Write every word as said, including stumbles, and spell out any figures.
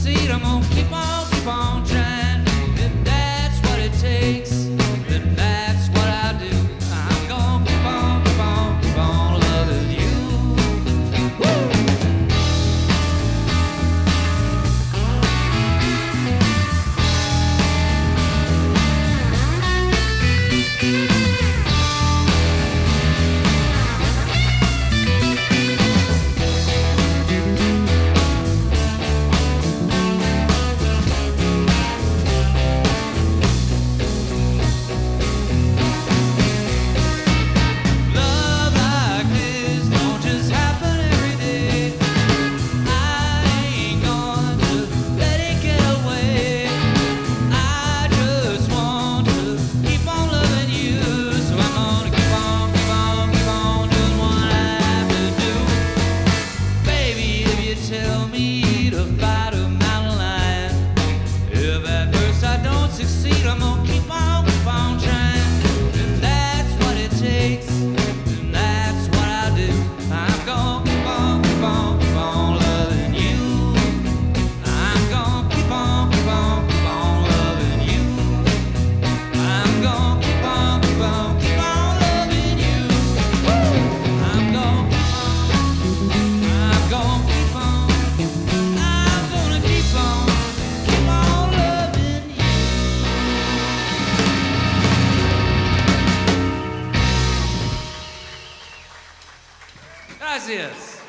succeed, I'm gonna keep on, keep on trying. If that's what it takes, then that's what I do. I'm gonna keep on, keep on, keep on loving you. Woo! Tell me to fight a mountain lion. If at first I don't succeed, I'm gonna keep on, keep on trying. And that's what it takes, and that's what I do. I'm gonna keep on, keep on, keep on loving you. I'm gonna keep on, keep on, keep on loving you. I'm gonna keep on, keep on, keep on loving you. I'm gonna keep on, I'm gonna keep on. Gracias.